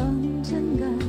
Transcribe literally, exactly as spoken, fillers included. ang janggan.